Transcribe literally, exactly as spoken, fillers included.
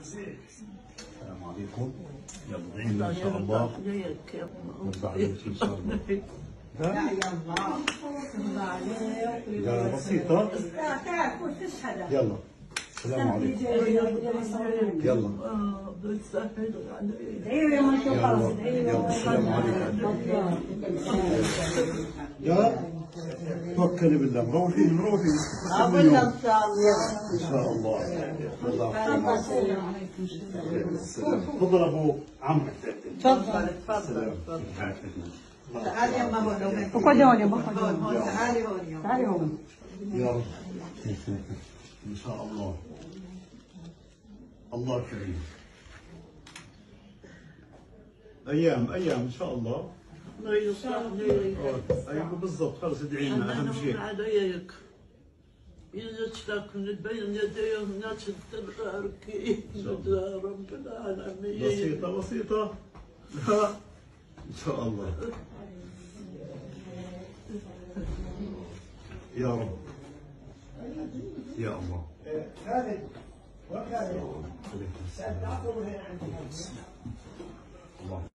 السلام عليكم. يلا دعينا ان شاء الله. ان شاء الله. لا يا الله بسيطة. تاكل تشهد. يلا. السلام عليكم. يلا. دعيوا يا ما شاء الله. يلا السلام عليكم. يلا. توكلي بالله، روحي روحي ان شاء الله ان شاء الله. تفضل ابو عمك، تفضل تفضل تفضل. تعالي يا ماما، خذي هون يا ماما، تعالي هون تعالي هون. يلا ان شاء الله. الله كريم. ايام ايام ان شاء الله. الله يسعدك. ايوه بالضبط، خلص ادعي لنا اهم شيء. انا عليك يا تشتاق من البين يديه الناس تلقى ركي رب العالمين. بسيطه بسيطه. لا ان شاء الله يا رب يا الله. خالد وخالد الله